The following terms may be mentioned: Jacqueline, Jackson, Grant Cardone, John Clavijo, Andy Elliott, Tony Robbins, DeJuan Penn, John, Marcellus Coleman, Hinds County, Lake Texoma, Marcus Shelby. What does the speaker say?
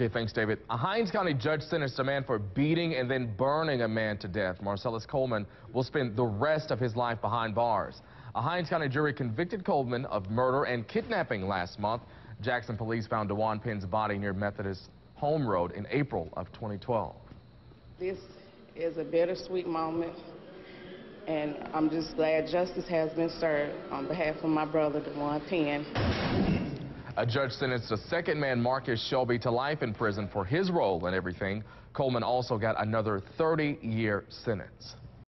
Okay, thanks, David. A Hinds County judge sentenced a man for beating and then burning a man to death. Marcellus Coleman will spend the rest of his life behind bars. A Hinds County jury convicted Coleman of murder and kidnapping last month. Jackson police found DeJuan Penn's body near Methodist Home Road in April of 2012. This is a bittersweet moment, and I'm just glad justice has been served on behalf of my brother, DeJuan Penn. A judge sentenced a second man, Marcus Shelby, to life in prison for his role in everything. Coleman also got another 30-year sentence.